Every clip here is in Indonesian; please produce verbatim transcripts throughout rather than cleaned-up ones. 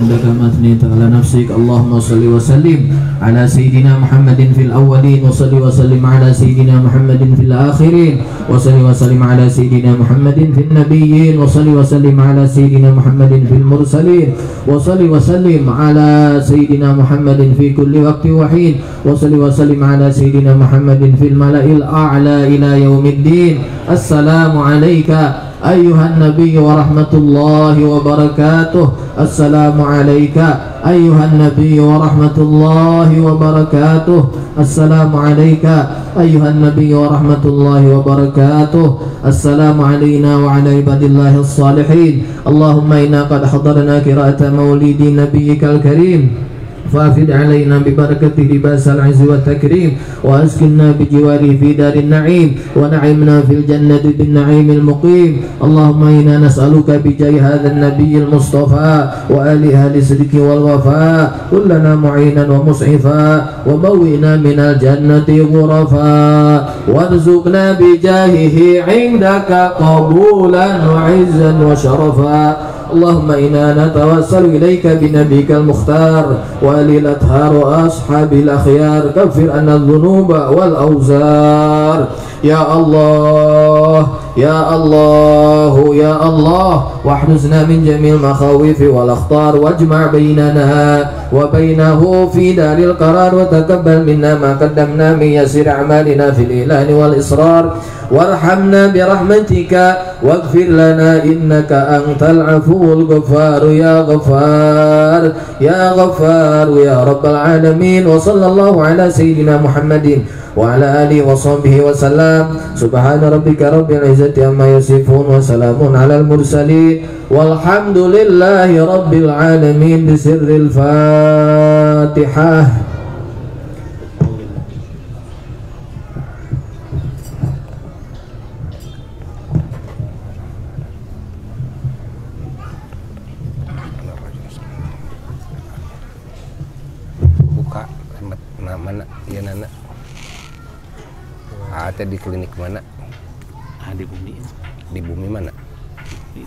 Allahumma atni ta'ala nafsik, Allahumma salli wa sallim ala sayyidina Muhammadin fil awwalin, wa salli wa sallim ala sayyidina Muhammadin fil akhirin, wa salli wa sallim ala sayyidina Muhammadin fil nabiyyin, wa salli wa sallim ala sayyidina Muhammadin fil mursalin, wa salli wa sallim ala sayyidina Muhammadin fi kulli waqti wa hin, wa salli wa sallim ala sayyidina Muhammadin fil mala'il a'la ila yaumiddin. Assalamu alayka أيها النبي ورحمة الله وبركاته. السلام عليك أيها النبي ورحمة الله وبركاته. السلام عليك أيها النبي ورحمة الله وبركاته. السلام علينا وعلى عباد الله الصالحين. اللهم إنا قد حضرنا قراءة مولد نبيك الكريم، فافد علينا ببركة لباس العز والتكريم، وأسكننا بجواره في دار النعيم، ونعمنا في الجنة بالنعيم المقيم. اللهم إنا نسألك بجاه هذا النبي المصطفى وآل أهل الصدق والوفاء، كلنا معينا ومصحفا، وموئنا من الجنة غرفا، وارزقنا بجاهه عندك قبولا وعزا وشرفا. اللهم إنا نتوسل إليك بنبيك المختار وآل الأطهار وأصحاب الأخيار، كفر عنا الذنوب والأوزار. يا الله يا الله يا الله، واحرزنا من جميع المخاوف والأخطار، واجمع بيننا وبينه في دار القرار، وتقبل منا ما قدمنا من يسير أعمالنا في الإعلان والإصرار، وارحمنا برحمتك واغفر لنا إنك أنت العفو الغفار. يا غفار يا غفار يا رب العالمين. وصلى الله على سيدنا محمد وعلى آله وصحبه وسلم. سبحان ربك رب العزة عما يصفون، وسلام على المرسلين، والحمد لله رب العالمين. بسر الفاتحة. Di klinik mana? Ah, di bumi. Di bumi mana? Di.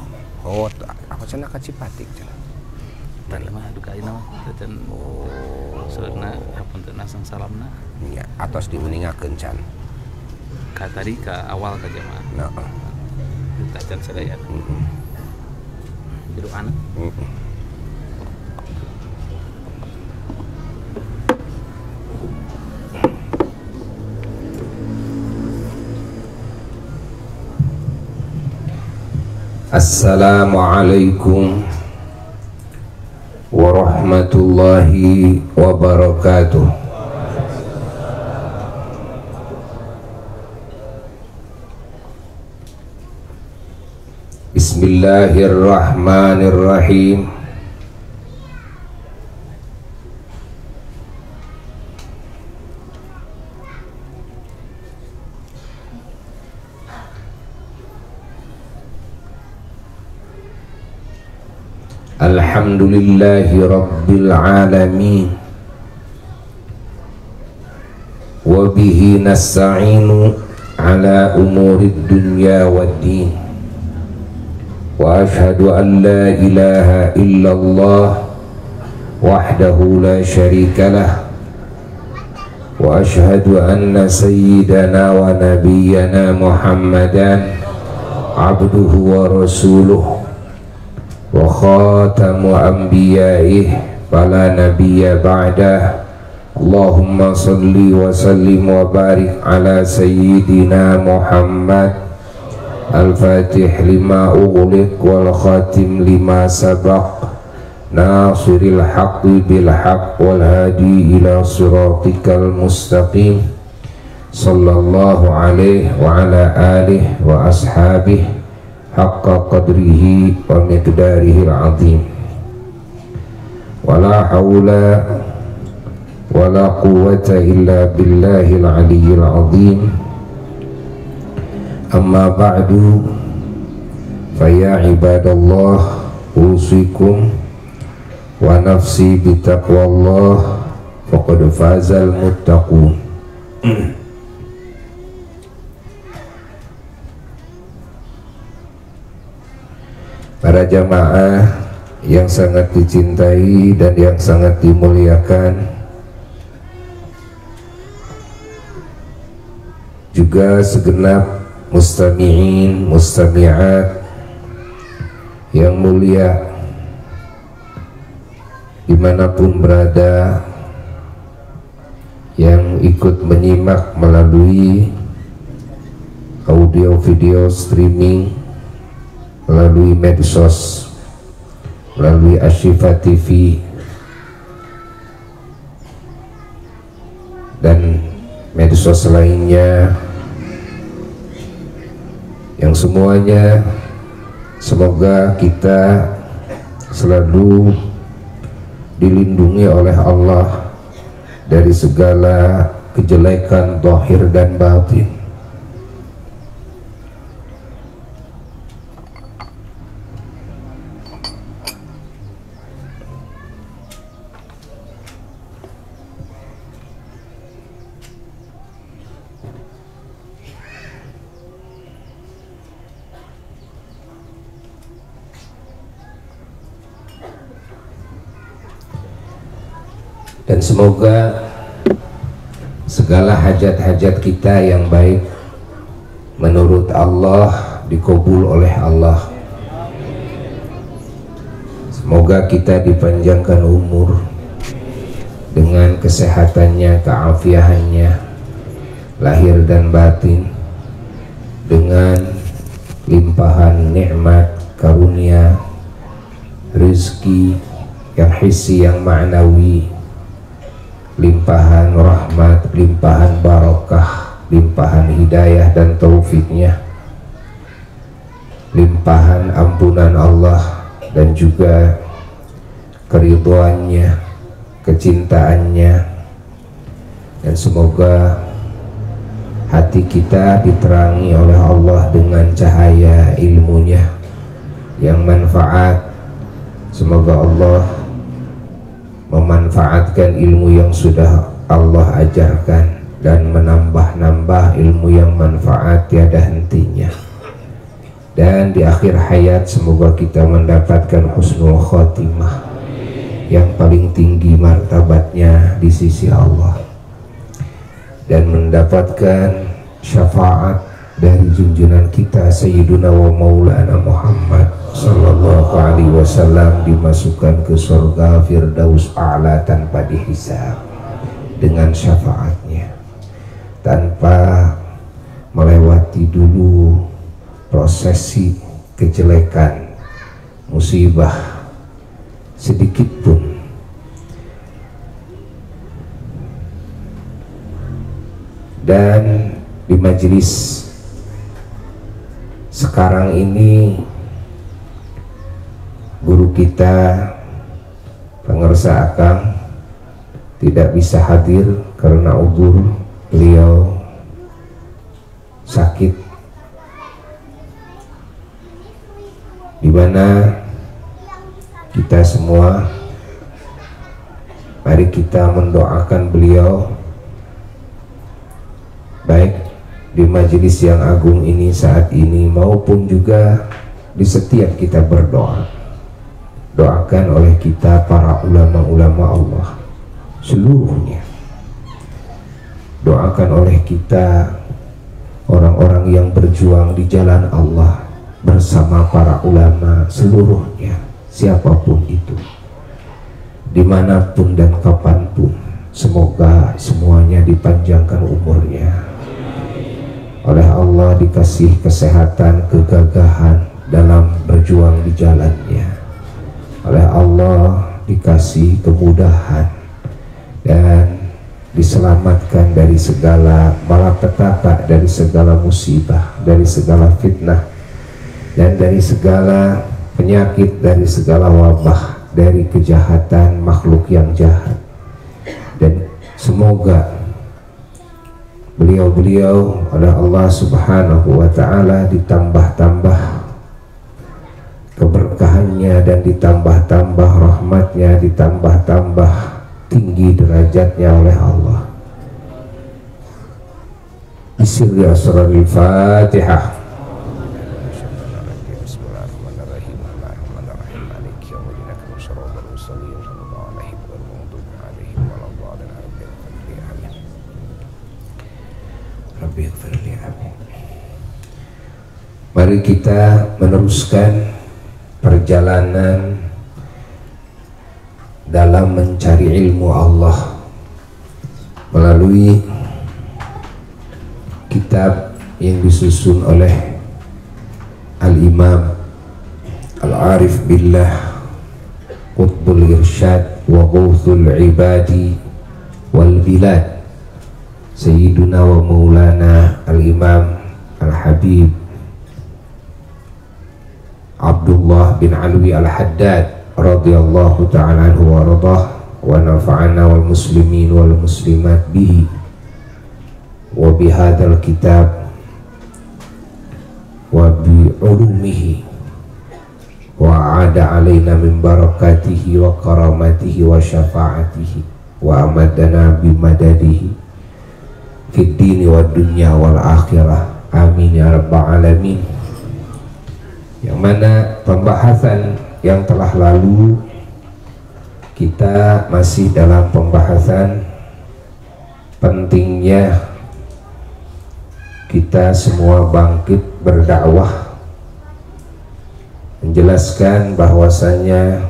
Oh, aku cina ke Cipatik cina. Tadi mah duka ini mah, dan oh, soalnya apun tena sang salamna. Iya, atas di meninggal kencan. Kata tadi ke awal ke jemaah. No. Duka can sedaya. Jadi anak. Assalamualaikum warahmatullahi wabarakatuh. Bismillahirrahmanirrahim. Alhamdulillahi Rabbil Alamin, wabihi nasta'inu ala umurid dunya waddin, wa ashhadu an la ilaha illallah wahdahu la syarikalah, wa ashhadu anna sayyidana wa nabiyyana Muhammadan abduhu wa rasuluh, wa khatamu anbiyaih wala nabiyya ba'dah. Allahumma salli wa sallim wa barik ala sayyidina Muhammad al-fatih lima ughliq wal khatim lima sabaq, nasiril haqqi bil haqq wal hadi ila siratikal mustaqim. Sallallahu alaihi wa ala alihi wa ashabihi haqqa qadrihi wa miqdarihil azim. Wala hawla wala quwwata illa billahil aliyyil azim. Amma ba'du, faya ibadallah usikum wa nafsi bitaqwallah faqad fazal muttaqun. Para jamaah yang sangat dicintai dan yang sangat dimuliakan, juga segenap mustami'in, mustami'at yang mulia dimanapun berada, yang ikut menyimak melalui audio video streaming, melalui medsos, melalui ASY SYIFAA T V dan medsos lainnya, yang semuanya semoga kita selalu dilindungi oleh Allah dari segala kejelekan zahir dan batin. Dan semoga segala hajat-hajat kita yang baik menurut Allah dikabul oleh Allah. Semoga kita dipanjangkan umur dengan kesehatannya, keafiahannya, lahir dan batin, dengan limpahan nikmat, karunia, rezeki yang hissi, yang ma'nawi, limpahan rahmat, limpahan barokah, limpahan hidayah dan taufiknya, limpahan ampunan Allah dan juga keridhaannya, kecintaannya. Dan semoga hati kita diterangi oleh Allah dengan cahaya ilmunya yang manfaat. Semoga Allah memanfaatkan ilmu yang sudah Allah ajarkan dan menambah-nambah ilmu yang manfaat tiada hentinya. Dan di akhir hayat semoga kita mendapatkan husnul khotimah yang paling tinggi martabatnya di sisi Allah, dan mendapatkan syafaat dari junjungan kita Sayyiduna wa Maulana Muhammad Sallallahu Alaihi Wasallam, dimasukkan ke surga Firdaus A'la tanpa dihisab dengan syafaatnya, tanpa melewati dulu prosesi kejelekan, musibah sedikit pun. Dan di majelis sekarang ini guru kita Pengersa Akang tidak bisa hadir karena udzur, beliau sakit, di mana kita semua mari kita mendoakan beliau baik di majelis yang agung ini saat ini maupun juga di setiap kita berdoa. Doakan oleh kita para ulama-ulama Allah seluruhnya, doakan oleh kita orang-orang yang berjuang di jalan Allah bersama para ulama seluruhnya, siapapun itu, dimanapun dan kapanpun. Semoga semuanya dipanjangkan umurnya oleh Allah, dikasih kesehatan, kegagahan dalam berjuang di jalannya oleh Allah, dikasih kemudahan dan diselamatkan dari segala malapetaka, dari segala musibah, dari segala fitnah, dan dari segala penyakit, dari segala wabah, dari kejahatan makhluk yang jahat. Dan semoga beliau-beliau oleh Allah Subhanahu wa Ta'ala ditambah-tambah keberkahannya dan ditambah-tambah rahmatnya, ditambah-tambah tinggi derajatnya oleh Allah. Bismillahirrahmanirrahim. Asrarul Fatihah. Bismillahirrahmanirrahim. Bismillahirrahmanirrahim. Mari kita meneruskan perjalanan dalam mencari ilmu Allah melalui kitab yang disusun oleh Al-Imam Al-Arif Billah Qutbul Irsyad wa Ghuthul Ibadi wal Bilad Sayyiduna wa Maulana Al-Imam Al-Habib Abdullah bin Alwi Al-Haddad radhiyallahu ta'ala anhu wa radhah wa nafa'ana wal muslimin wal muslimat bihi wa bihadal kitab wa bi'ulumihi wa ada alaina min barakatihi wa karamatihi wa syafa'atihi wa amadana bimadadihi fid dini wa dunya wal akhirah amin ya rabbal alamin. Yang mana pembahasan yang telah lalu, kita masih dalam pembahasan pentingnya kita semua bangkit berdakwah, menjelaskan bahwasanya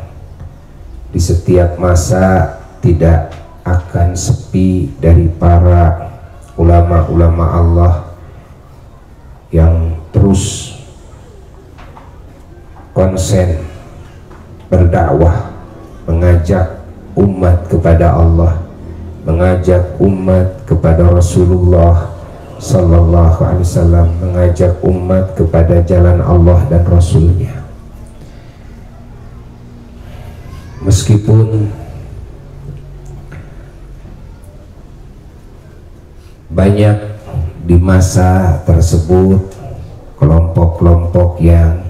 di setiap masa tidak akan sepi dari para ulama-ulama Allah yang terus konsen berdakwah, mengajak umat kepada Allah, mengajak umat kepada Rasulullah Sallallahu Alaihi Wasallam, mengajak umat kepada jalan Allah dan Rasulnya. Meskipun banyak di masa tersebut kelompok-kelompok yang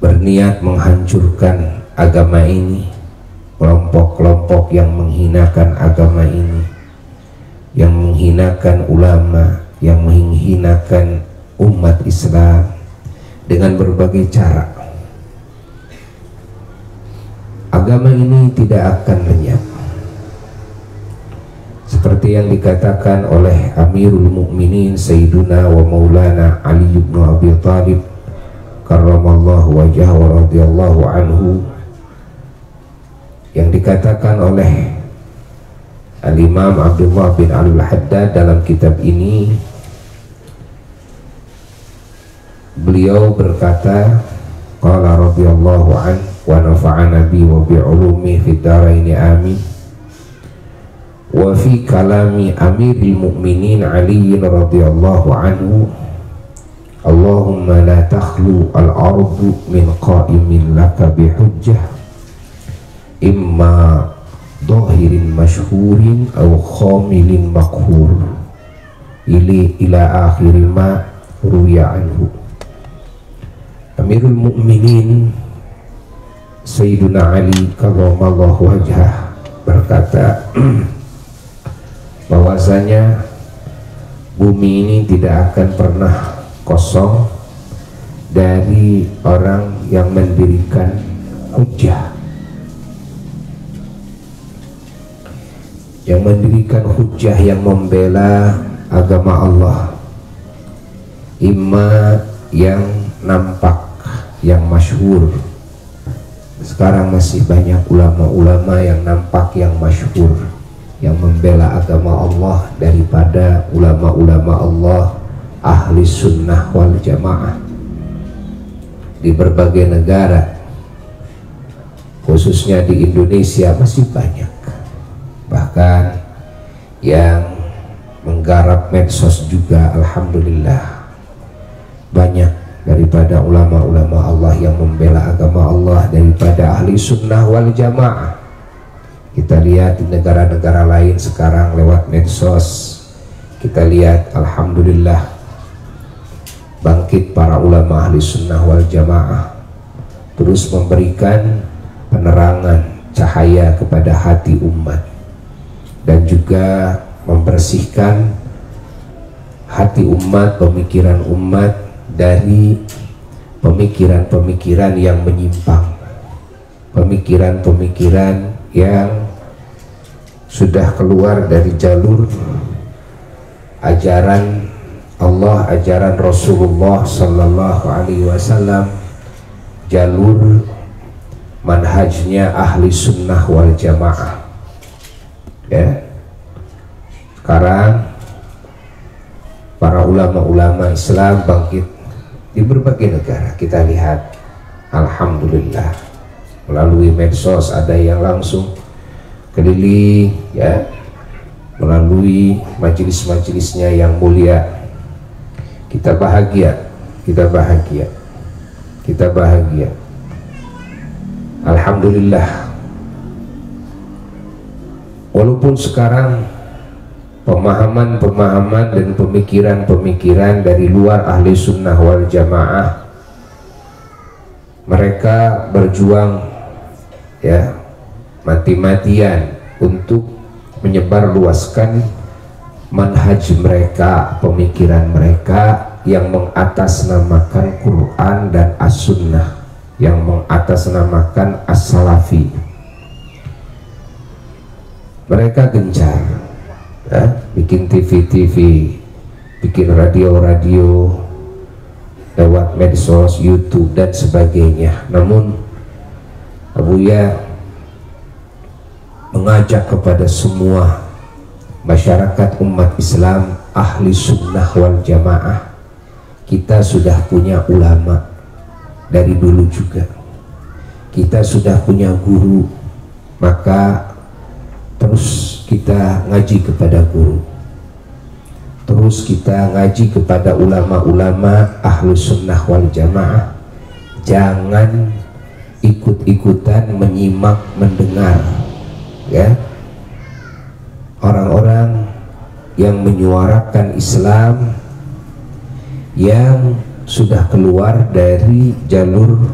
berniat menghancurkan agama ini, kelompok-kelompok yang menghinakan agama ini, yang menghinakan ulama, yang menghinakan umat Islam dengan berbagai cara. Agama ini tidak akan lenyap, seperti yang dikatakan oleh Amirul Mukminin Sayyiduna wa Maulana Ali bin Abi Thalib karramallahu wajhahu wa radhiyallahu anhu, yang dikatakan oleh Al-Imam Abdullah bin Al-Haddad dalam kitab ini. Beliau berkata, qala radhiyallahu anhu wa nafa'ana bi wa bi ulumi fid dharaini amin wa fi kalami amiril mu'minin Ali radhiyallahu anhu, Allahumma la takhlu al-ardu min qa'imin laka bihujjah imma dhahirin mashhurin aw khamilin makhur ili ila akhiri ma ruya anhu. Amirul Mu'minin Sayyiduna Ali karramallahu wajhah berkata bahwasanya bumi ini tidak akan pernah kosong dari orang yang mendirikan hujjah, yang mendirikan hujjah yang membela agama Allah, imma yang nampak, yang masyhur. Sekarang masih banyak ulama-ulama yang nampak, yang masyhur, yang membela agama Allah daripada ulama-ulama Allah ahli sunnah wal jamaah di berbagai negara, khususnya di Indonesia masih banyak. Bahkan yang menggarap medsos juga alhamdulillah banyak daripada ulama-ulama Allah yang membela agama Allah daripada ahli sunnah wal jamaah. Kita lihat di negara-negara lain sekarang lewat medsos, kita lihat alhamdulillah bangkit para ulama ahli sunnah wal jamaah, terus memberikan penerangan cahaya kepada hati umat dan juga membersihkan hati umat, pemikiran umat dari pemikiran-pemikiran yang menyimpang, pemikiran-pemikiran yang sudah keluar dari jalur ajaran Allah, ajaran Rasulullah Sallallahu Alaihi Wasallam, jalur manhajnya ahli sunnah wal jamaah. Ya, sekarang para ulama-ulama Islam bangkit di berbagai negara. Kita lihat, alhamdulillah, melalui medsos ada yang langsung keliling, ya, melalui majelis-majelisnya yang mulia. Kita bahagia, kita bahagia, kita bahagia. Alhamdulillah, walaupun sekarang pemahaman-pemahaman dan pemikiran-pemikiran dari luar ahli sunnah wal jamaah, mereka berjuang, ya, mati-matian untuk menyebarluaskan manhaj mereka, pemikiran mereka yang mengatasnamakan Quran dan As-Sunnah, yang mengatasnamakan As-Salafi. Mereka gencar, ya, bikin T V T V, bikin radio-radio, lewat medsos, YouTube dan sebagainya. Namun Abuya mengajak kepada semua masyarakat umat Islam ahli sunnah wal jamaah, kita sudah punya ulama dari dulu juga, kita sudah punya guru, maka terus kita ngaji kepada guru, terus kita ngaji kepada ulama-ulama ahli sunnah wal jamaah. Jangan ikut-ikutan menyimak, mendengar, ya, orang-orang yang menyuarakan Islam yang sudah keluar dari jalur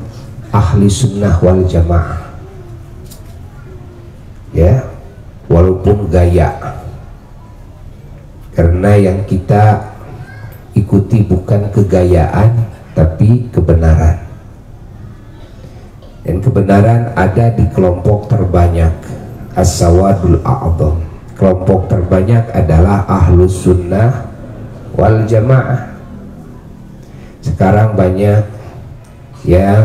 ahli sunnah wal jamaah, ya, walaupun gaya, karena yang kita ikuti bukan kegayaan tapi kebenaran, dan kebenaran ada di kelompok terbanyak, As-Sawadul A'adham. Kelompok terbanyak adalah Ahlus Sunnah wal Jamaah. Sekarang banyak yang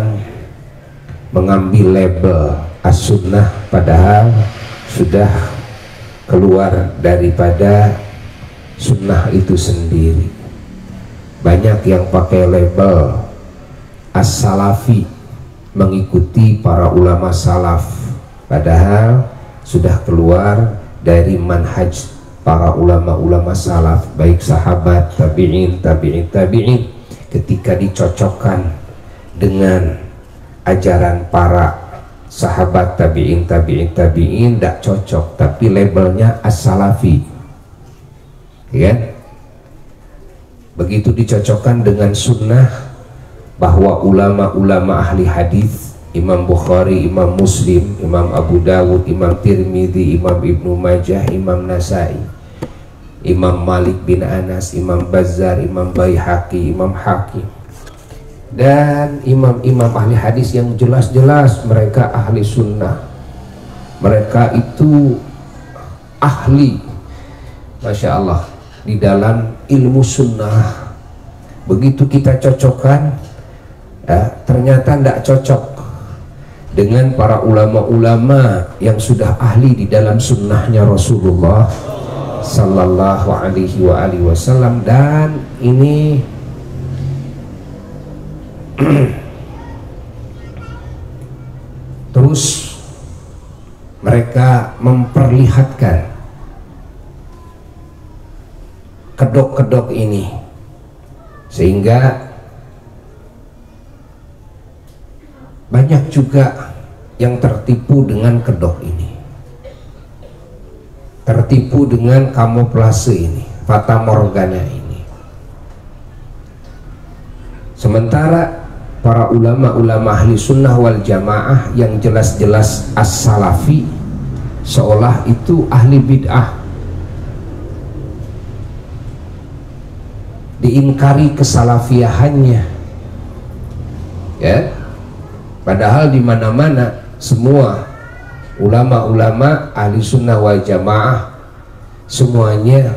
mengambil label As-Sunnah, padahal sudah keluar daripada Sunnah itu sendiri. Banyak yang pakai label As-Salafi, mengikuti para ulama salaf, padahal sudah keluar dari manhaj para ulama-ulama salaf, baik sahabat, tabi'in, tabi'in, tabi'in. Ketika dicocokkan dengan ajaran para sahabat, tabi'in, tabi'in, tabi'in, tidak cocok, tapi labelnya as-salafi, ya. Begitu dicocokkan dengan sunnah, bahwa ulama-ulama ahli hadis, Imam Bukhari, Imam Muslim, Imam Abu Dawud, Imam Tirmidzi, Imam Ibnu Majah, Imam Nasai, Imam Malik bin Anas, Imam Bazzar, Imam Baihaqi, Imam Hakim, dan imam-imam ahli hadis yang jelas-jelas mereka ahli sunnah, mereka itu ahli, Masya Allah, di dalam ilmu sunnah. Begitu kita cocokkan, ya, ternyata tidak cocok dengan para ulama-ulama yang sudah ahli di dalam sunnahnya Rasulullah Sallallahu Alaihi Wasallam. Dan ini terus mereka memperlihatkan kedok-kedok ini, sehingga banyak juga yang tertipu dengan kedok ini, tertipu dengan kamuflase ini, fata morgana ini. Sementara para ulama-ulama ahli sunnah wal jamaah yang jelas-jelas as-salafi, seolah itu ahli bid'ah, diingkari kesalafiahannya, ya. Padahal di mana-mana semua ulama-ulama ahli sunnah wal jamaah semuanya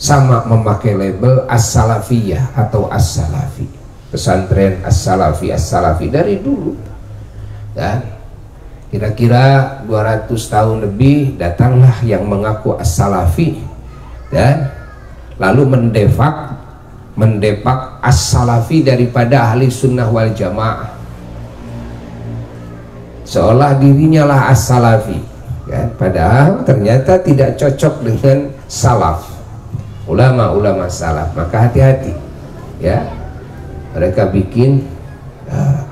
sama memakai label as-salafiyah atau as-salafi, pesantren as-salafi, as-salafi dari dulu kan. Kira-kira dua ratus tahun lebih datanglah yang mengaku as-salafi dan lalu mendepak mendepak as-salafi daripada ahli sunnah wal jamaah, seolah dirinya lah as-salafi kan? Padahal ternyata tidak cocok dengan salaf, ulama-ulama salaf. Maka hati-hati ya, mereka bikin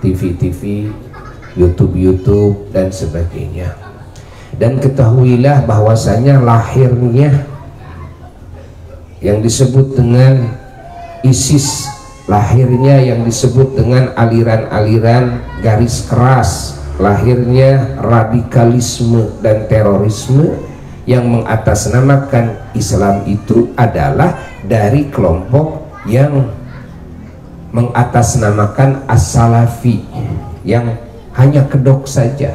T V T V, YouTube-YouTube dan sebagainya. Dan ketahuilah bahwasanya lahirnya yang disebut dengan ISIS, lahirnya yang disebut dengan aliran-aliran garis keras, lahirnya radikalisme dan terorisme yang mengatasnamakan Islam itu adalah dari kelompok yang mengatasnamakan as-salafi, yang hanya kedok saja.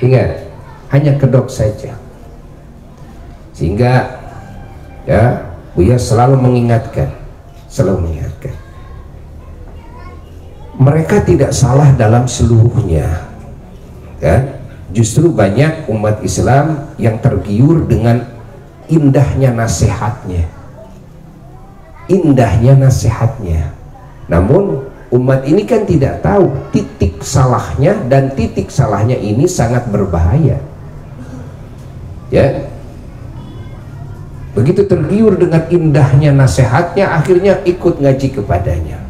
Ingat, hanya kedok saja. Sehingga ya, Buya selalu mengingatkan, selalu mengingatkan. Mereka tidak salah dalam seluruhnya. Kan? Justru banyak umat Islam yang tergiur dengan indahnya nasihatnya. Indahnya nasihatnya. Namun umat ini kan tidak tahu titik salahnya, dan titik salahnya ini sangat berbahaya. Ya, begitu tergiur dengan indahnya nasihatnya, akhirnya ikut ngaji kepadanya.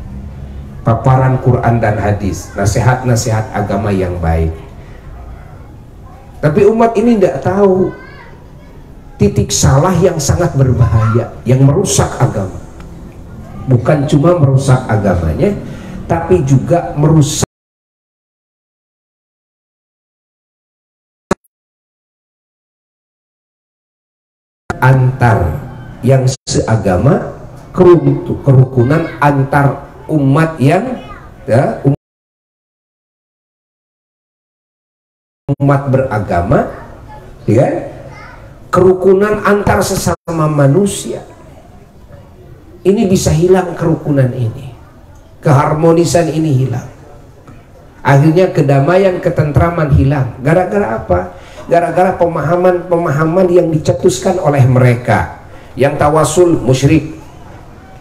Paparan Quran dan hadis, nasihat-nasihat agama yang baik. Tapi umat ini tidak tahu titik salah yang sangat berbahaya, yang merusak agama. Bukan cuma merusak agamanya, tapi juga merusak antar yang seagama, kerukunan antar umat yang ya, umat beragama ya, kerukunan antar sesama manusia. Ini bisa hilang, kerukunan ini, keharmonisan ini hilang. Akhirnya kedamaian, ketentraman hilang. Gara-gara apa? Gara-gara pemahaman-pemahaman yang dicetuskan oleh mereka. Yang tawasul musyrik,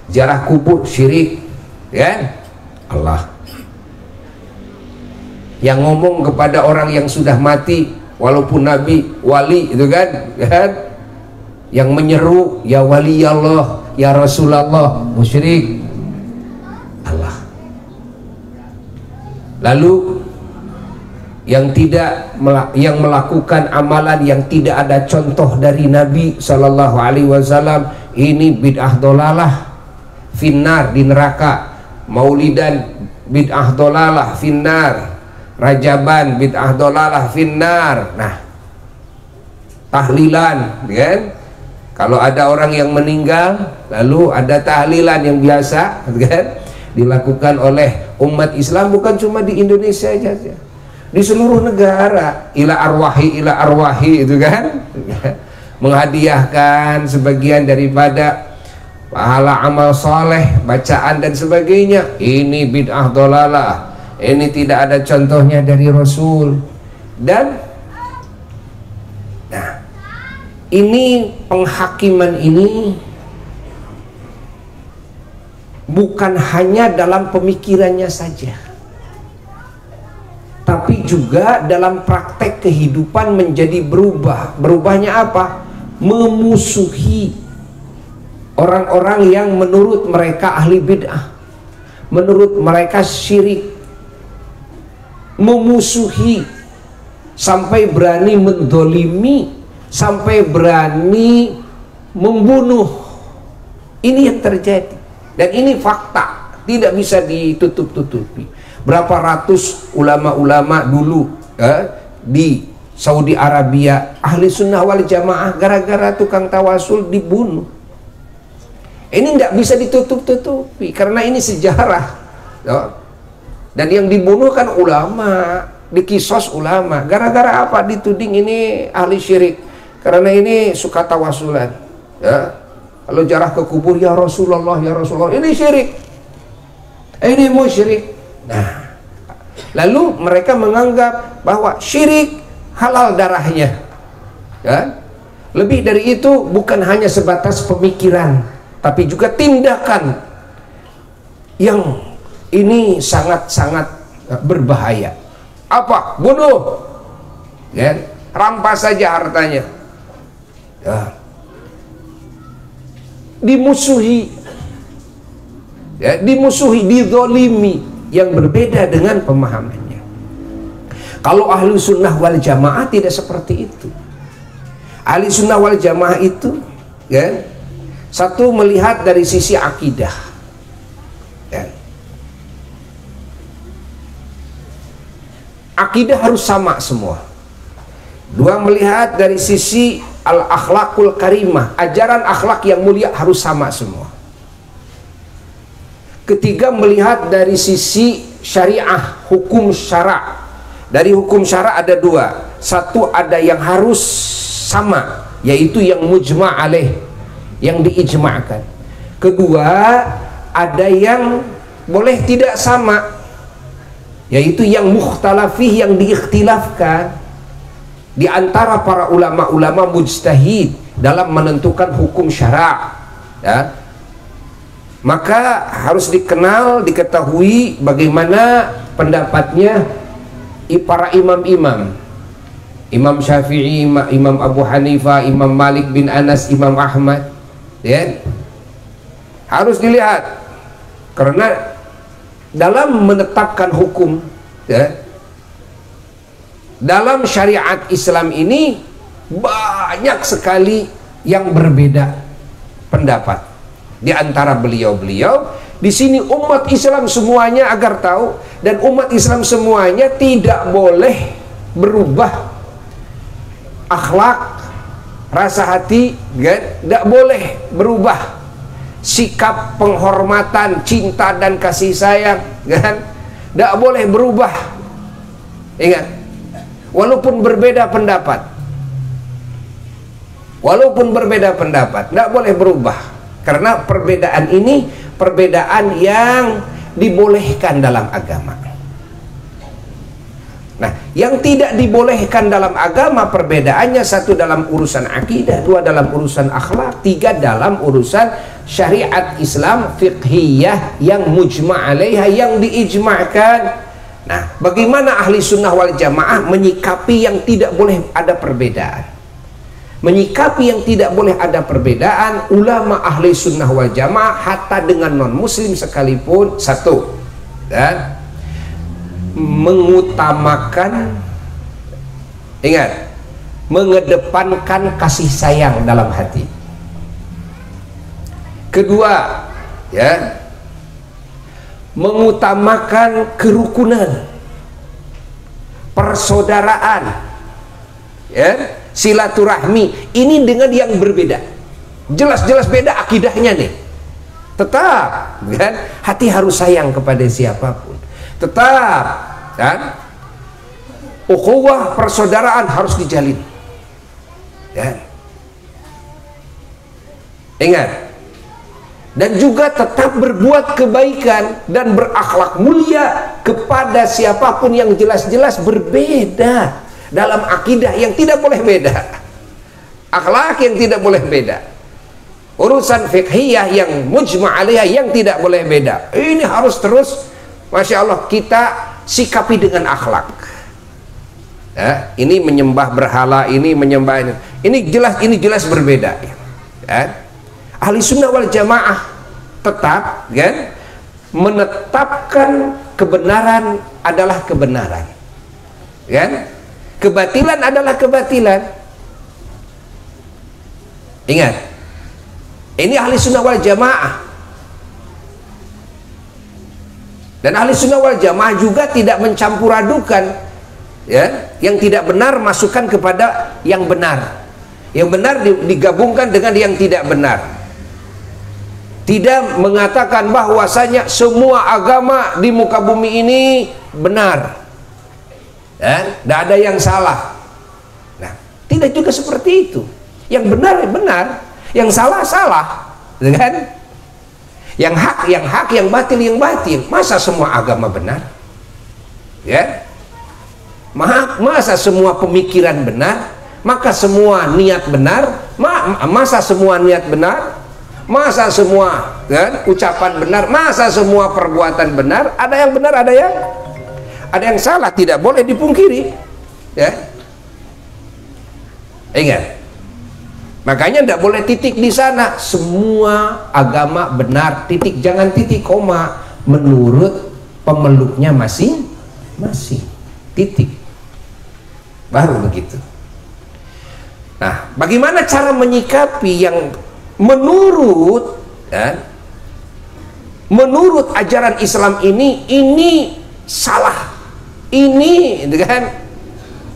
ziarah kubur syirik, kan? Allah. Yang ngomong kepada orang yang sudah mati, walaupun nabi, wali, itu kan? Kan? Yang menyeru ya wali Allah, ya Rasulullah, musyrik. Allah. Lalu yang tidak yang melakukan amalan yang tidak ada contoh dari Nabi Shallallahu Alaihi Wasallam, ini bid'ah dolalah, finnar, di neraka. Maulidan bid'ah dolalah, finnar. Rajaban bid'ah dolalah, finnar. Nah, tahlilan, kan? Kalau ada orang yang meninggal, lalu ada tahlilan yang biasa, kan? Dilakukan oleh umat Islam, bukan cuma di Indonesia saja, di seluruh negara. Ila arwahi, ila arwahi, itu kan? Menghadiahkan sebagian daripada pahala amal soleh, bacaan dan sebagainya. Ini bid'ah dolalah, ini tidak ada contohnya dari Rasul. Dan nah, ini penghakiman ini bukan hanya dalam pemikirannya saja, tapi juga dalam praktek kehidupan menjadi berubah. Berubahnya apa? Memusuhi orang-orang yang menurut mereka ahli bid'ah, menurut mereka syirik. Memusuhi sampai berani mendolimi, sampai berani membunuh. Ini yang terjadi, dan ini fakta, tidak bisa ditutup-tutupi. Berapa ratus ulama-ulama dulu eh, di Saudi Arabia, ahli sunnah wal jamaah, gara-gara tukang tawasul dibunuh. Ini tidak bisa ditutup-tutupi karena ini sejarah eh. Dan yang dibunuh kan ulama, dikisos ulama. Gara-gara apa? Dituding ini ahli syirik karena ini suka tawasulan ya. Lalu jarah ke kubur, ya Rasulullah, ya Rasulullah, ini syirik, ini musyrik. Nah, lalu mereka menganggap bahwa syirik halal darahnya, ya? Lebih dari itu, bukan hanya sebatas pemikiran, tapi juga tindakan yang ini sangat-sangat berbahaya. Apa? Bunuh, ya? Rampas saja hartanya, ya. Dimusuhi, ya, dimusuhi, dizolimi, yang berbeda dengan pemahamannya. Kalau ahlu sunnah wal jamaah tidak seperti itu. Ahli sunnah wal jamaah itu, ya, satu melihat dari sisi akidah, ya. Akidah harus sama semua. Dua, melihat dari sisi al-akhlakul karimah, ajaran akhlak yang mulia harus sama semua. Ketiga, melihat dari sisi syariah, hukum syara. Dari hukum syara ada dua. Satu, ada yang harus sama, yaitu yang mujma' alaih, yang diijma'kan. Kedua, ada yang boleh tidak sama, yaitu yang mukhtalafih, yang diikhtilafkan di antara para ulama-ulama mujtahid dalam menentukan hukum syara', ya. Maka harus dikenal, diketahui bagaimana pendapatnya para imam-imam. Imam Syafi'i, Imam Abu Hanifah, Imam Malik bin Anas, Imam Ahmad, ya. Harus dilihat, karena dalam menetapkan hukum, ya, dalam syariat Islam ini banyak sekali yang berbeda pendapat di antara beliau-beliau. Di sini umat Islam semuanya agar tahu, dan umat Islam semuanya tidak boleh berubah akhlak, rasa hati, kan? Tidak boleh berubah sikap penghormatan, cinta dan kasih sayang, kan? Tidak boleh berubah. Ingat, walaupun berbeda pendapat, walaupun berbeda pendapat, tidak boleh berubah. Karena perbedaan ini perbedaan yang dibolehkan dalam agama. Nah, yang tidak dibolehkan dalam agama perbedaannya satu dalam urusan akidah, dua dalam urusan akhlak, tiga dalam urusan syariat Islam fiqhiyah yang mujma' alaiha, yang diijma'kan. Nah, bagaimana ahli sunnah wal jamaah menyikapi yang tidak boleh ada perbedaan? Menyikapi yang tidak boleh ada perbedaan, ulama ahli sunnah wal jamaah hatta dengan non-muslim sekalipun, satu, dan mengutamakan, ingat, mengedepankan kasih sayang dalam hati. Kedua, ya, mengutamakan kerukunan, persaudaraan, ya, silaturahmi. Ini dengan yang berbeda, jelas-jelas beda akidahnya nih. Tetap, kan, hati harus sayang kepada siapapun. Tetap, kan, ukhuwah, persaudaraan harus dijalin, ya. Ingat. Dan juga tetap berbuat kebaikan dan berakhlak mulia kepada siapapun yang jelas-jelas berbeda dalam akidah yang tidak boleh beda, akhlak yang tidak boleh beda, urusan fiqhiyah yang mujma' alaiha yang tidak boleh beda. Ini harus terus, masya Allah, kita sikapi dengan akhlak, ya. Ini menyembah berhala, ini menyembah ini, ini jelas, ini jelas berbeda, ya. Ahli sunnah wal jamaah tetap, kan, menetapkan kebenaran adalah kebenaran, kan, kebatilan adalah kebatilan. Ingat, ini ahli sunnah wal jamaah. Dan ahli sunnah wal jamaah juga tidak mencampur adukan, ya, yang tidak benar masukkan kepada yang benar, yang benar digabungkan dengan yang tidak benar. Tidak mengatakan bahwasanya semua agama di muka bumi ini benar, dan tidak ada yang salah. Nah, tidak juga seperti itu. Yang benar ya benar, yang salah salah. gitu kan? Yang hak yang hak, yang batil yang batil. Masa semua agama benar? Ya, masa semua pemikiran benar? Maka semua niat benar? Masa semua niat benar? Masa semua kan, ucapan benar? Masa semua perbuatan benar? Ada yang benar, ada yang ada yang salah, tidak boleh dipungkiri, ya. Ingat, makanya tidak boleh titik di sana. Semua agama benar, titik, jangan titik koma, menurut pemeluknya masing-masing, titik, baru begitu. Nah, bagaimana cara menyikapi yang menurut ya, menurut ajaran Islam ini ini salah, ini dengan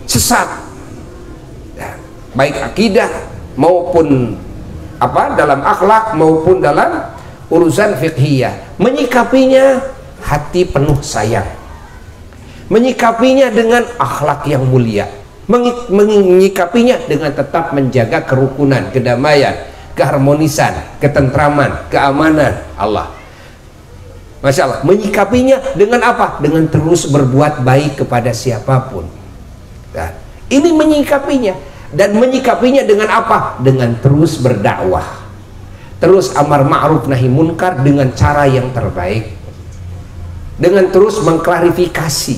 sesat, ya, baik akidah maupun apa dalam akhlak maupun dalam urusan fikhiyah. Menyikapinya hati penuh sayang, menyikapinya dengan akhlak yang mulia, menyikapinya dengan tetap menjaga kerukunan, kedamaian, keharmonisan, ketentraman, keamanan Allah. Masya Allah. Menyikapinya dengan apa? Dengan terus berbuat baik kepada siapapun. Nah, ini menyikapinya. Dan menyikapinya dengan apa? Dengan terus berdakwah, terus amar ma'ruf nahi munkar dengan cara yang terbaik, dengan terus mengklarifikasi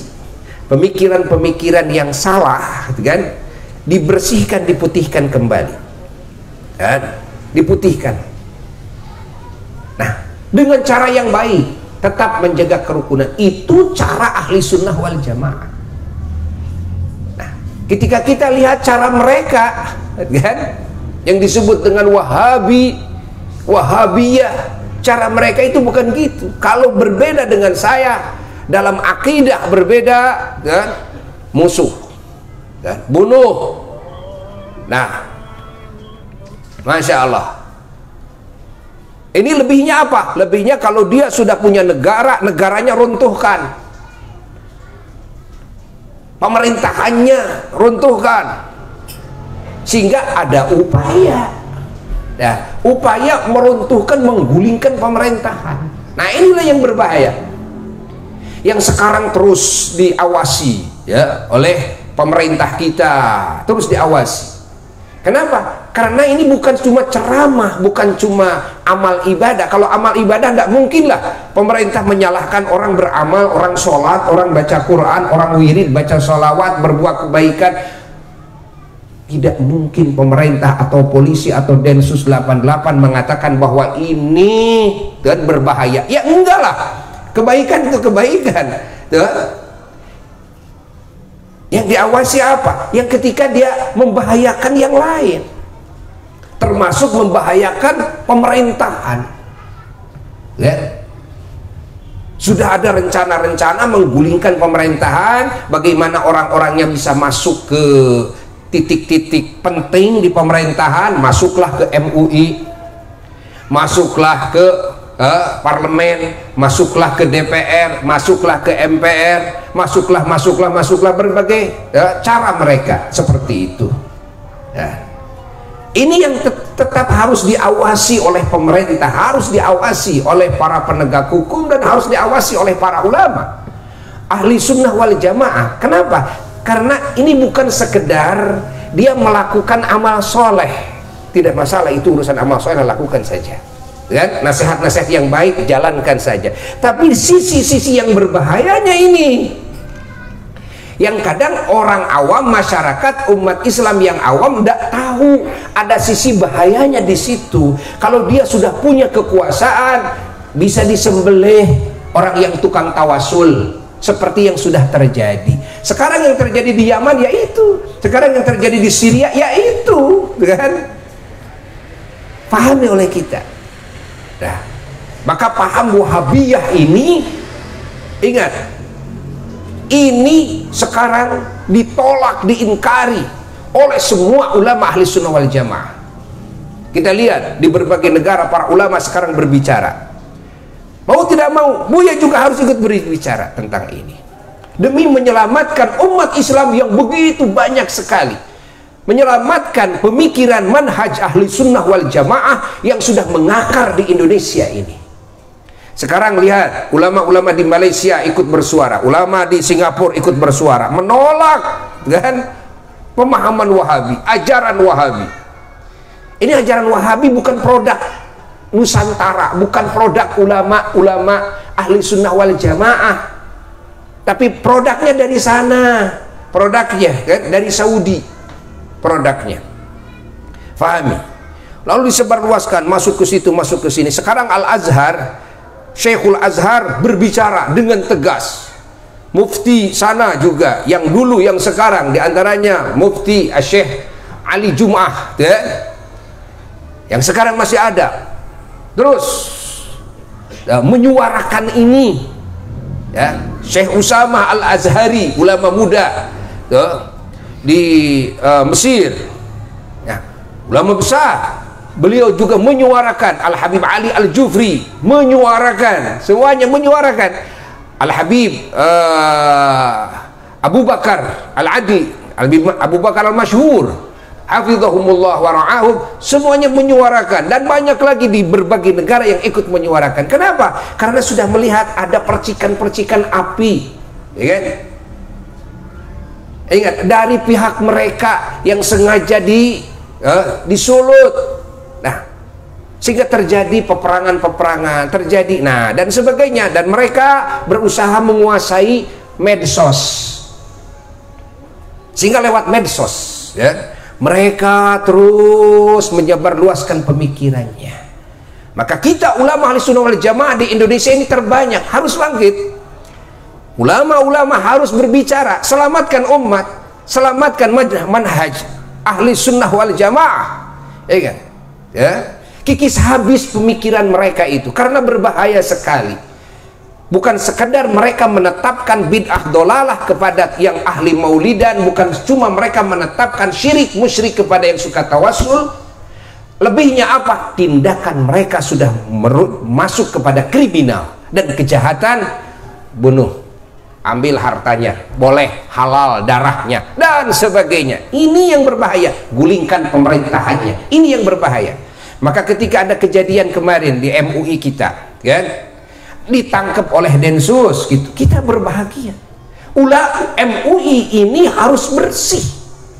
pemikiran-pemikiran yang salah, kan? Dibersihkan, diputihkan kembali, kan? Diputihkan. Nah, dengan cara yang baik, tetap menjaga kerukunan, itu cara ahli sunnah wal jamaah. Nah, ketika kita lihat cara mereka, kan, yang disebut dengan Wahabi, Wahabiyah, cara mereka itu bukan gitu. Kalau berbeda dengan saya dalam akidah berbeda, kan, musuh, kan, bunuh. Nah, Masya Allah. Ini lebihnya apa? Lebihnya kalau dia sudah punya negara, negaranya runtuhkan, pemerintahannya runtuhkan, sehingga ada upaya, nah, upaya meruntuhkan, menggulingkan pemerintahan. Nah, inilah yang berbahaya, yang sekarang terus diawasi, ya, oleh pemerintah kita, terus diawasi. Kenapa? Karena ini bukan cuma ceramah, bukan cuma amal ibadah. Kalau amal ibadah tidak mungkinlah pemerintah menyalahkan orang beramal, orang sholat, orang baca Quran, orang wirid, baca sholawat, berbuat kebaikan. Tidak mungkin pemerintah atau polisi atau Densus delapan puluh delapan mengatakan bahwa ini dan berbahaya. Ya enggak lah, kebaikan itu kebaikan. Tuh. Yang diawasi apa? Yang ketika dia membahayakan yang lain, termasuk membahayakan pemerintahan, ya? Sudah ada rencana-rencana menggulingkan pemerintahan, bagaimana orang-orangnya bisa masuk ke titik-titik penting di pemerintahan. Masuklah ke M U I, masuklah ke Eh, parlemen, masuklah ke D P R, masuklah ke M P R, masuklah, masuklah, masuklah, berbagai eh, cara mereka seperti itu. Eh. Ini yang te tetap harus diawasi oleh pemerintah, harus diawasi oleh para penegak hukum, dan harus diawasi oleh para ulama, ahli sunnah wal jamaah. Kenapa? Karena ini bukan sekedar dia melakukan amal soleh, tidak masalah itu urusan amal soleh, lakukan saja. Kan? Nasihat-nasihat yang baik jalankan saja, tapi sisi-sisi yang berbahayanya ini yang kadang orang awam, masyarakat umat Islam yang awam tidak tahu ada sisi bahayanya di situ. Kalau dia sudah punya kekuasaan, bisa disembelih orang yang tukang tawasul, seperti yang sudah terjadi sekarang, yang terjadi di Yaman, yaitu sekarang yang terjadi di Syria, yaitu kan? Pahami oleh kita. Nah, maka paham Wahabiyah ini, ingat, ini sekarang ditolak, diingkari oleh semua ulama ahli sunnah wal jamaah. Kita lihat di berbagai negara para ulama sekarang berbicara, mau tidak mau Buya juga harus ikut berbicara tentang ini, demi menyelamatkan umat Islam yang begitu banyak sekali menyelamatkan pemikiran manhaj ahli sunnah wal jamaah yang sudah mengakar di Indonesia ini. Sekarang lihat, ulama-ulama di Malaysia ikut bersuara, ulama di Singapura ikut bersuara, menolak kan pemahaman Wahabi, ajaran Wahabi. Ini ajaran Wahabi bukan produk Nusantara, bukan produk ulama-ulama ahli sunnah wal jamaah, tapi produknya dari sana, produknya kan, dari Saudi, produknya. Fahami? Lalu disebarluaskan, masuk ke situ, masuk ke sini. Sekarang Al Azhar, Syekhul Azhar berbicara dengan tegas. Mufti sana juga, yang dulu, yang sekarang, diantaranya Mufti Syekh Ali Jum'ah, kan? Yang sekarang masih ada. Terus menyuarakan ini. Ya, Syekh Usamah Al-Azhari, ulama muda tuh, di uh, Mesir, ya, ulama besar, beliau juga menyuarakan. Al-Habib Ali Al-Jufri menyuarakan, semuanya menyuarakan. Al-Habib uh, Abu Bakar Al-Adi, Al-Habib Abu Bakar Al-Masyhur hafizahumullah wa ra'ahum, semuanya menyuarakan, dan banyak lagi di berbagai negara yang ikut menyuarakan. Kenapa? Karena sudah melihat ada percikan-percikan api, ya kan? Ingat, dari pihak mereka yang sengaja di eh, disulut, nah, sehingga terjadi peperangan-peperangan, terjadi, nah, dan sebagainya, dan mereka berusaha menguasai medsos, sehingga lewat medsos, ya, mereka terus menyebarluaskan pemikirannya. Maka kita ulama ahli sunnah wal jamaah di Indonesia ini terbanyak, harus bangkit. Ulama-ulama harus berbicara, selamatkan umat, selamatkan manhaj ahli sunnah wal jamaah. Ya kan? Ya. Kikis habis pemikiran mereka itu, karena berbahaya sekali. Bukan sekedar mereka menetapkan bid'ah dolalah kepada yang ahli maulidan, bukan cuma mereka menetapkan syirik musyrik kepada yang suka tawasul. Lebihnya apa? Tindakan mereka sudah masuk kepada kriminal dan kejahatan. Bunuh, ambil hartanya, boleh, halal darahnya, dan sebagainya. Ini yang berbahaya. Gulingkan pemerintahannya, ini yang berbahaya. Maka ketika ada kejadian kemarin di M U I kita, kan, ditangkap oleh Densus gitu, kita berbahagia. Ulama M U I ini harus bersih,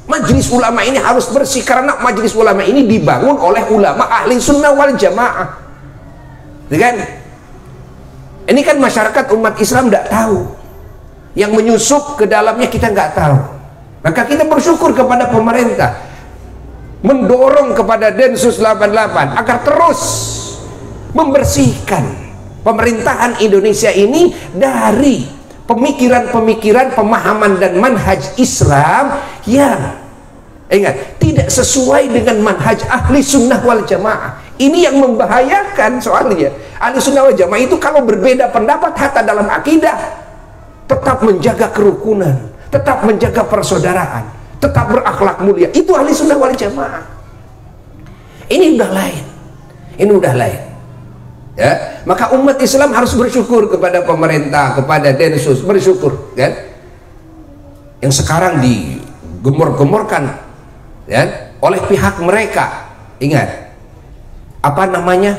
majelis ulama ini harus bersih, karena majelis ulama ini dibangun oleh ulama ahli sunnah wal jamaah, kan? Ini kan masyarakat umat Islam tidak tahu, yang menyusup ke dalamnya kita nggak tahu. Maka kita bersyukur kepada pemerintah, mendorong kepada Densus delapan puluh delapan agar terus membersihkan pemerintahan Indonesia ini dari pemikiran-pemikiran, pemahaman, dan manhaj Islam yang, ingat, tidak sesuai dengan manhaj ahli sunnah wal jamaah. Ini yang membahayakan soalnya. Ahli sunnah wal jamaah itu kalau berbeda pendapat hatta dalam akidah, tetap menjaga kerukunan, tetap menjaga persaudaraan, tetap berakhlak mulia. Itu ahli sunnah wal jamaah. Ini udah lain. Ini udah lain. Ya, maka umat Islam harus bersyukur kepada pemerintah, kepada Densus, bersyukur, kan? Yang sekarang digemor-gemorkan, ya, oleh pihak mereka. Ingat, apa namanya?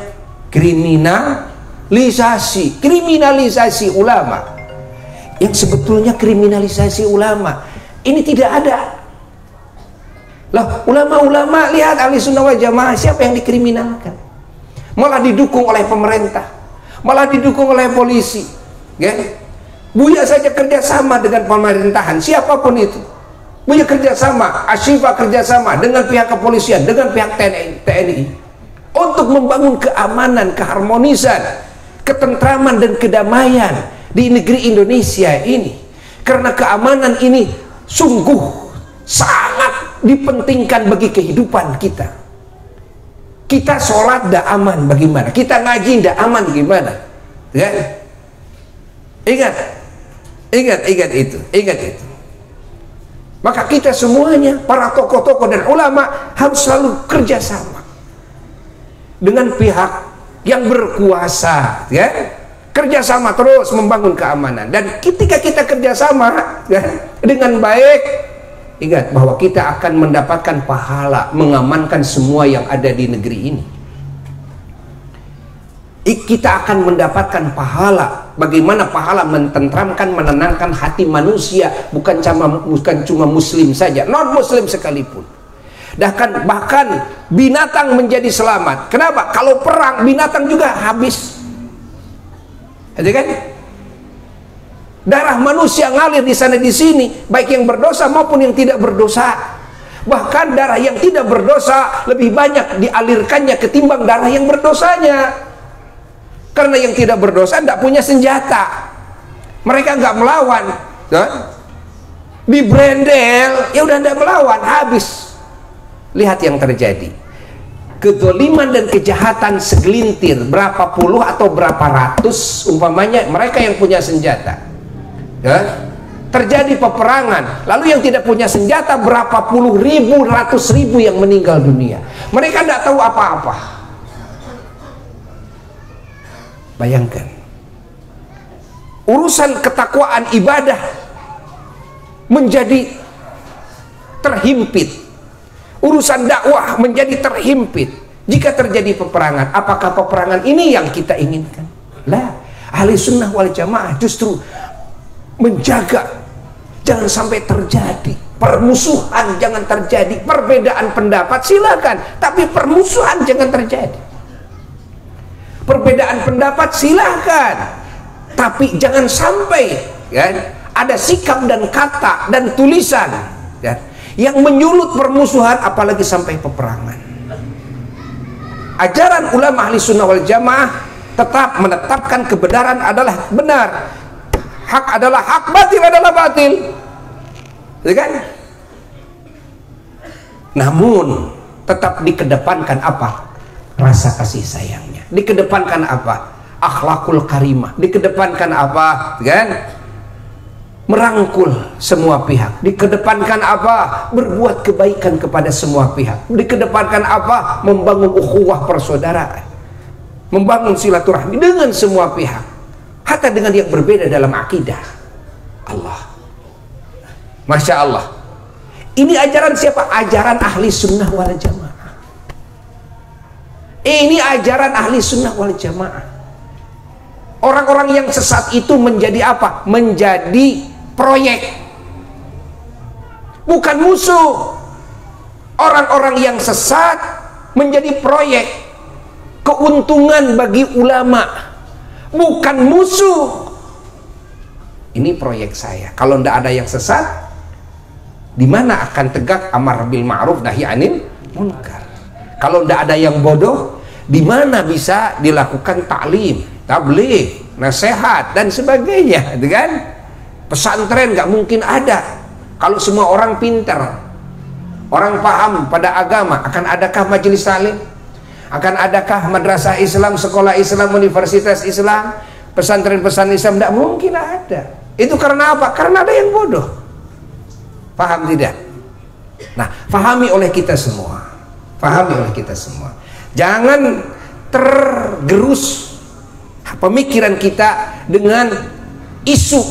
Kriminalisasi, kriminalisasi ulama. Yang sebetulnya kriminalisasi ulama ini tidak ada. Lah, ulama-ulama, lihat ahli sunnah wal jamaah, siapa yang dikriminalkan? Malah didukung oleh pemerintah, malah didukung oleh polisi, ya? Buya saja kerjasama dengan pemerintahan, siapapun itu. Buya kerjasama, Asyifaa kerjasama dengan pihak kepolisian, dengan pihak T N I, T N I untuk membangun keamanan, keharmonisan, ketentraman, dan kedamaian di negeri Indonesia ini. Karena keamanan ini sungguh sangat dipentingkan bagi kehidupan kita. Kita sholat tidak aman, bagaimana? Kita ngaji tidak aman, gimana? Ya? Ingat, ingat, ingat itu, ingat itu. Maka kita semuanya, para tokoh-tokoh dan ulama, harus selalu kerjasama dengan pihak yang berkuasa, ya? Kerjasama terus membangun keamanan. Dan ketika kita kerjasama, ya, dengan baik, Ingat bahwa kita akan mendapatkan pahala mengamankan semua yang ada di negeri ini. Kita akan mendapatkan pahala. Bagaimana pahala mententramkan, menenangkan hati manusia, bukan cuma bukan cuma muslim saja, non muslim sekalipun. Bahkan bahkan binatang menjadi selamat. Kenapa? Kalau perang binatang juga habis. Ada kan? Darah manusia ngalir di sana di sini, baik yang berdosa maupun yang tidak berdosa. Bahkan darah yang tidak berdosa lebih banyak dialirkannya ketimbang darah yang berdosanya. Karena yang tidak berdosa tidak punya senjata, mereka nggak melawan, nah? Di brandel ya udah tidak melawan, habis. Lihat yang terjadi, kedoliman dan kejahatan segelintir berapa puluh atau berapa ratus umpamanya mereka yang punya senjata, nah? Terjadi peperangan, lalu yang tidak punya senjata berapa puluh ribu, ratus ribu yang meninggal dunia, mereka tidak tahu apa-apa. Bayangkan, urusan ketakwaan ibadah menjadi terhimpit, urusan dakwah menjadi terhimpit. Jika terjadi peperangan, apakah peperangan ini yang kita inginkan? Lah, ahli sunnah wal jamaah justru menjaga jangan sampai terjadi permusuhan, jangan terjadi perbedaan pendapat, silakan, tapi permusuhan jangan terjadi. Perbedaan pendapat silahkan, tapi jangan sampai kan, ada sikap dan kata dan tulisan kan, yang menyulut permusuhan, apalagi sampai peperangan. Ajaran ulama ahli sunnah wal jamaah tetap menetapkan kebenaran adalah benar, hak adalah hak, batil adalah batil, kan? Namun tetap dikedepankan apa? Rasa kasih sayangnya. Dikedepankan apa? Akhlakul karimah. Dikedepankan apa? Kan? Merangkul semua pihak. Dikedepankan apa? Berbuat kebaikan kepada semua pihak. Dikedepankan apa? Membangun ukhuwah persaudaraan. Membangun silaturahmi dengan semua pihak. Hatta dengan yang berbeda dalam akidah. Allah. Masya Allah. Ini ajaran siapa? Ajaran ahli sunnah wal jamaah. Ini ajaran ahli sunnah wal jamaah. Orang-orang yang sesat itu menjadi apa? Menjadi proyek, bukan musuh. Orang-orang yang sesat menjadi proyek, keuntungan bagi ulama, bukan musuh. Ini proyek saya. Kalau tidak ada yang sesat, di mana akan tegak amar bil ma'ruf nahi anil munkar? Kalau tidak ada yang bodoh, di mana bisa dilakukan taklim, tabligh, nasihat dan sebagainya, kan? Pesantren nggak mungkin ada. Kalau semua orang pintar, orang paham pada agama, akan adakah majelis taklim? Akan adakah madrasah Islam, sekolah Islam, universitas Islam, pesantren-pesantren Islam? Nggak mungkin ada. Itu karena apa? Karena ada yang bodoh. Paham tidak? Nah, pahami oleh kita semua. Pahami oleh kita semua. Jangan tergerus pemikiran kita dengan isu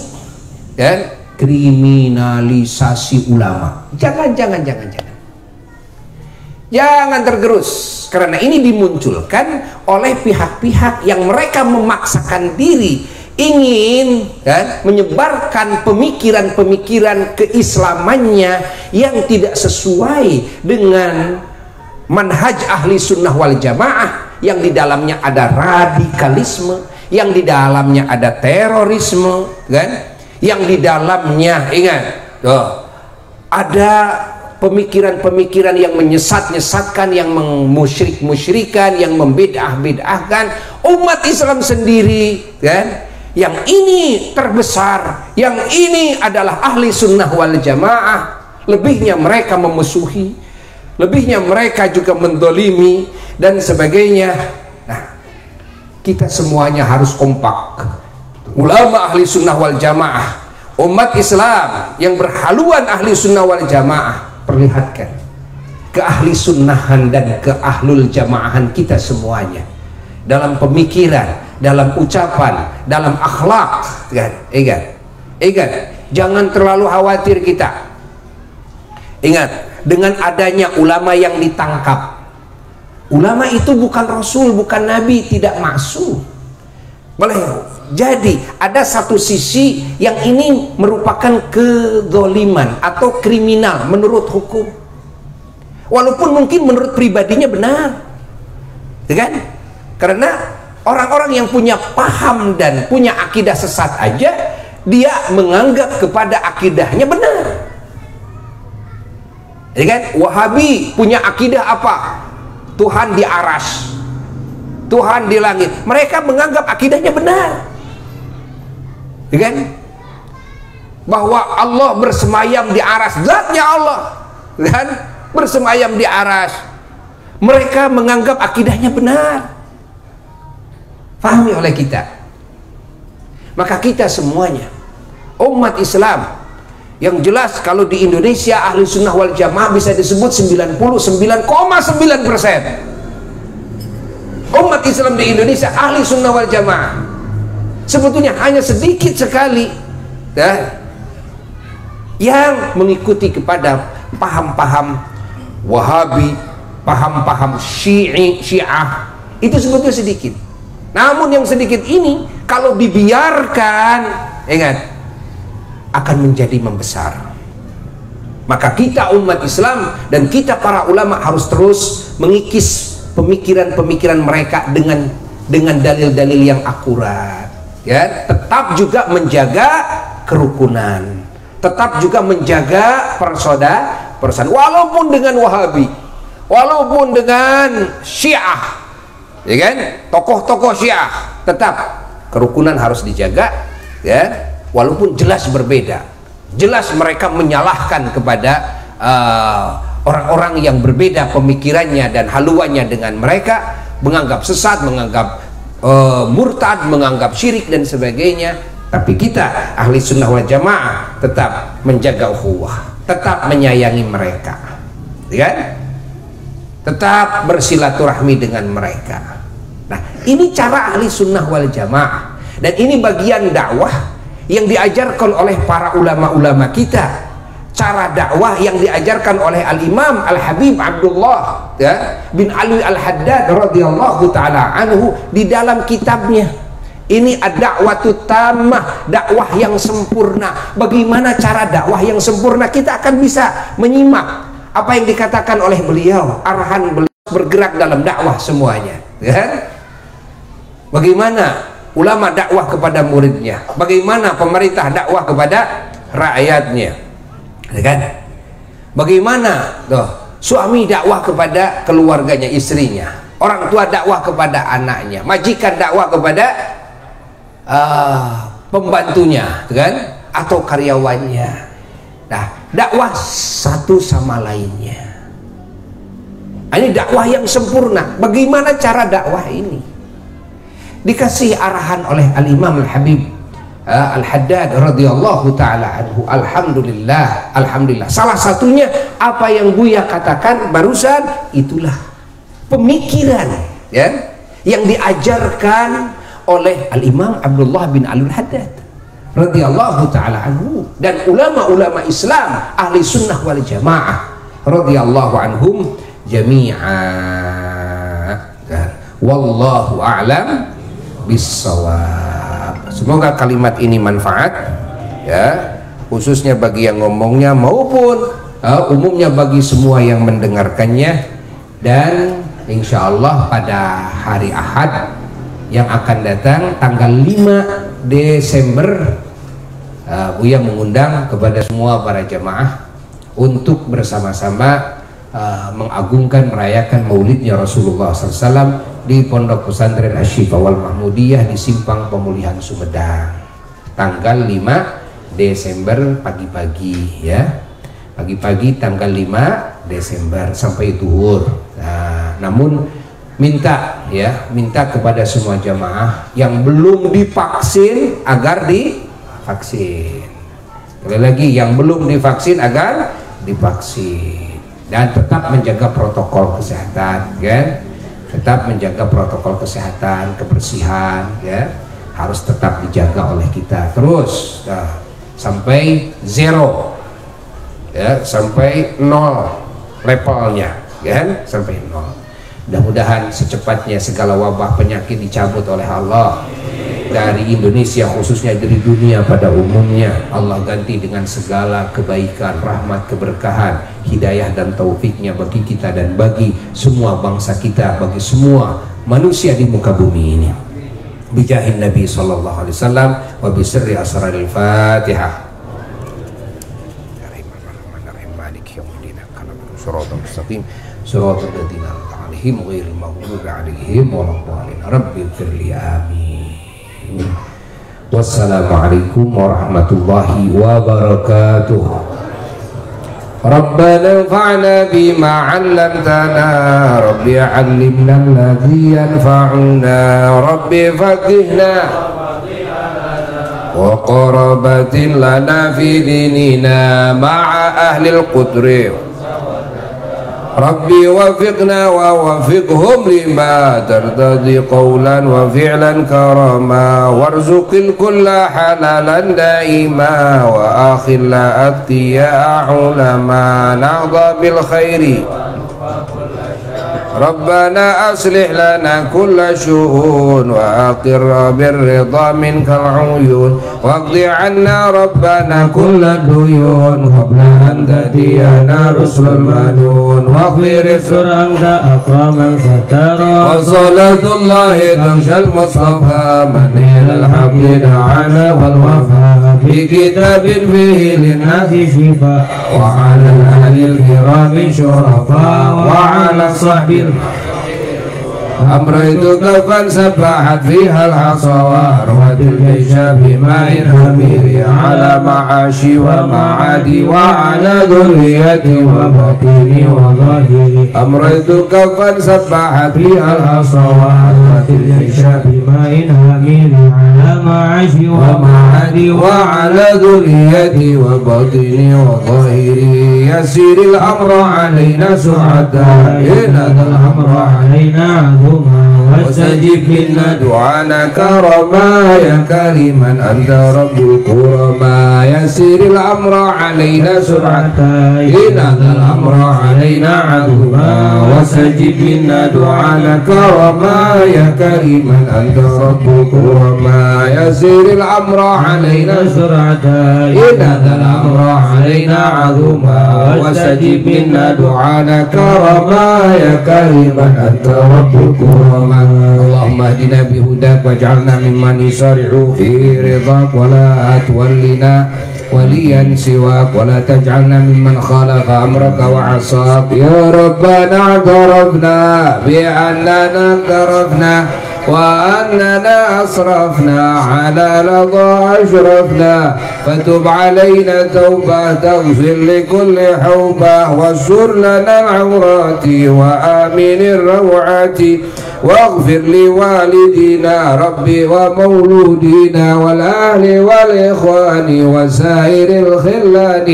dan kriminalisasi ulama. Jangan, jangan, jangan, jangan. Jangan tergerus, karena ini dimunculkan oleh pihak-pihak yang mereka memaksakan diri ingin kan, menyebarkan pemikiran-pemikiran keislamannya yang tidak sesuai dengan manhaj ahli sunnah wal jamaah, yang di dalamnya ada radikalisme, yang di dalamnya ada terorisme, kan? Yang di dalamnya ingat, oh, ada pemikiran-pemikiran yang menyesat-nyesatkan, yang memusyrik-musyrikan, yang membidah-bidahkan umat Islam sendiri, kan? Yang ini terbesar, yang ini adalah ahli sunnah wal jamaah. Lebihnya mereka memusuhi, lebihnya mereka juga mendolimi dan sebagainya. Nah, kita semuanya harus kompak. Ulama ahli sunnah wal jamaah, umat Islam yang berhaluan ahli sunnah wal jamaah, perlihatkan keahli sunnahan dan keahlul jamaahan kita semuanya dalam pemikiran, dalam ucapan, dalam akhlak. Ingat, ingat, ingat, jangan terlalu khawatir kita. Ingat, dengan adanya ulama yang ditangkap, ulama itu bukan rasul, bukan nabi, tidak masuk. Boleh jadi ada satu sisi yang ini merupakan kezoliman atau kriminal menurut hukum, walaupun mungkin menurut pribadinya benar, kan? Karena orang-orang yang punya paham dan punya akidah sesat aja, dia menganggap kepada akidahnya benar. Ya kan? Wahabi punya akidah apa? Tuhan di aras, Tuhan di langit. Mereka menganggap akidahnya benar. Ya kan? Bahwa Allah bersemayam di aras, zatnya Allah, ya kan? Bersemayam di aras. Mereka menganggap akidahnya benar. Fahami oleh kita. Maka kita semuanya umat Islam yang jelas kalau di Indonesia ahli sunnah wal jamaah bisa disebut sembilan puluh sembilan koma sembilan persen umat Islam di Indonesia ahli sunnah wal jamaah. Sebetulnya hanya sedikit sekali ya, yang mengikuti kepada paham-paham Wahabi, paham-paham Syi'i, Syiah. Itu sebetulnya sedikit. Namun yang sedikit ini kalau dibiarkan, ingat, akan menjadi membesar. Maka kita umat Islam dan kita para ulama harus terus mengikis pemikiran-pemikiran mereka dengan dengan dalil-dalil yang akurat, ya. Tetap juga menjaga kerukunan, tetap juga menjaga persaudaraan, persaudaraan walaupun dengan Wahabi, walaupun dengan Syiah. Ya kan? Tokoh-tokoh Syiah tetap kerukunan harus dijaga, ya. Walaupun jelas berbeda, jelas mereka menyalahkan kepada orang-orang uh, yang berbeda pemikirannya dan haluannya dengan mereka, menganggap sesat, menganggap uh, murtad, menganggap syirik dan sebagainya. Tapi kita ahli sunnah wal jamaah tetap menjaga ukhuwah, tetap menyayangi mereka, ya kan? Tetap bersilaturahmi dengan mereka. Nah, ini cara ahli sunnah wal jamaah, dan ini bagian dakwah yang diajarkan oleh para ulama-ulama kita, cara dakwah yang diajarkan oleh al-imam al-habib Abdullah ya, bin Ali al-Haddad radhiyallahu ta'ala anhu di dalam kitabnya ini, ad-da'watu tammah, dakwah yang sempurna. Bagaimana cara dakwah yang sempurna? Kita akan bisa menyimak apa yang dikatakan oleh beliau, arahan beliau bergerak dalam dakwah semuanya, ya. Bagaimana ulama dakwah kepada muridnya, bagaimana pemerintah dakwah kepada rakyatnya, ya kan? Bagaimana tuh, suami dakwah kepada keluarganya, istrinya, orang tua dakwah kepada anaknya, majikan dakwah kepada uh, pembantunya, ya kan? Atau karyawannya. Nah, dakwah satu sama lainnya. Ini dakwah yang sempurna. Bagaimana cara dakwah ini? Dikasih arahan oleh al-imam al-habib al-Haddad radhiyallahu ta'ala anhu. Alhamdulillah, alhamdulillah. Salah satunya apa yang Buya katakan barusan, itulah pemikiran ya, yang diajarkan oleh al-imam Abdullah bin Ali al-Haddad radhiyallahu ta'ala anhu. Dan ulama-ulama Islam ahli sunnah wal jamaah radhiyallahu anhum jami'a. Wallahu a'lam bissawab. Semoga kalimat ini manfaat ya, khususnya bagi yang ngomongnya maupun uh, umumnya bagi semua yang mendengarkannya. Dan insya Allah pada hari Ahad yang akan datang tanggal lima Desember uh, Buya mengundang kepada semua para jemaah untuk bersama-sama Uh, mengagungkan, merayakan maulidnya Rasulullah shallallahu alaihi wasallam di Pondok Pesantren asy syyifaah Walmahmuddyyaah di Simpang Pamulihan, Sumedang, tanggal lima Desember pagi-pagi ya, pagi-pagi tanggal lima Desember sampai zuhur. Nah, namun minta ya, minta kepada semua jamaah yang belum divaksin agar divaksin, sekali lagi yang belum divaksin agar divaksin, dan tetap menjaga protokol kesehatan, ya. Tetap menjaga protokol kesehatan, kebersihan, ya. Harus tetap dijaga oleh kita terus, nah, sampai zero ya, sampai nol levelnya, kan? Sampai nol. Mudah-mudahan secepatnya segala wabah penyakit dicabut oleh Allah dari Indonesia, khususnya dari dunia pada umumnya. Allah ganti dengan segala kebaikan, rahmat, keberkahan, hidayah dan taufiknya bagi kita dan bagi semua bangsa kita, bagi semua manusia di muka bumi ini. Bijahin Nabi sallallahu alaihi wasallam wa bi sirri asraril Fatihah. Wassalamualaikum warahmatullahi wabarakatuh. Rabbana fa'na bima 'allamtana, Rabbi 'allimna alladhi yanfa'una, Rabbi faqihna wa qarabatin lana fi dinina ma'a ahli al-qudri. Rabbi wafiqna wa wafiqhum lima tardadi qawlan wa fi'lan karama, warzuqil kulla halalan daima, wa akhilla atqiya ulama na'dha bil khairi. Rabbana aslih lana kulla syuhun wa aqirra birridha minkal uyun, waqdi anna rabbana kulla duyun, qabla an tadiyana rusul manun, waqfir surang da'akraman satara, wa salatullahi tamshal mustafa, manil alhamdi da'ana wal wafa, bi kitabin fihi linasi shifa, wa ala alil kirami syurafa, wa ala sahbin أمريت كفا سبحت فيها الحصوار وتلبش بماء حمير على معاشي ومعادي وعلى ذريتي وبطني وظهري. أمريت كفا سبحت فيها الحصوار وتلبش بماء حمير على معاشي ومعادي وعلى ذريتي وبطني وظهري. يسير الأمر علينا سعدا إن الأمر علينا عذاب واستجب لنا دعانا كرما يا كريما أنت رب الكرما. يسير الأمر علينا سرعة إن هذا الأمر علينا عذبا واستجب لنا دعانا كرما يا كريما أنت رب الكرما. يسير الأمر علينا سرعة إن هذا الأمر علينا عذبا واستجب لنا دعانا كرما يا كريما أنت رب Allahumma hdina bihudak waj'alna mimman yusari'u fi ridhak wa la tuwallina waliyan siwak wa la taj'alna mimman khalaqa amraka wa 'asak. Ya Rabbana a'tarafna bi'annana tarafna وأننا أسرفنا على لظى أشرفنا فتب علينا توبة تغفر لكل حوبة واستر لنا العورات وآمن الروعات واغفر لوالدينا ربي ومولودينا والأهل والإخوان وسائر الخلان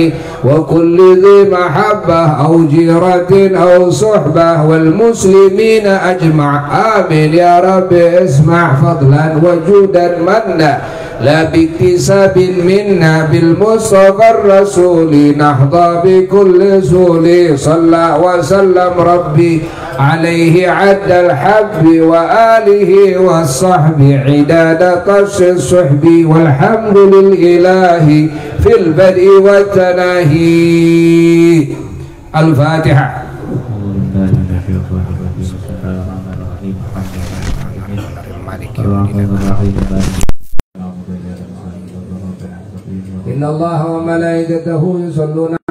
وكل ذي محبة أو جيرة أو صحبة والمسلمين أجمع. آمين يا ربي اسمع فضلا وجودا منا لا باكتساب منا بالمصطفى الرسول نحظى بكل سول. صلى وسلم ربي عليه عد الحب وآله والصحب عداد قش الصحب والحمد لله في البدء والتناهي. الفاتحة. إن الله وملائكته يصلون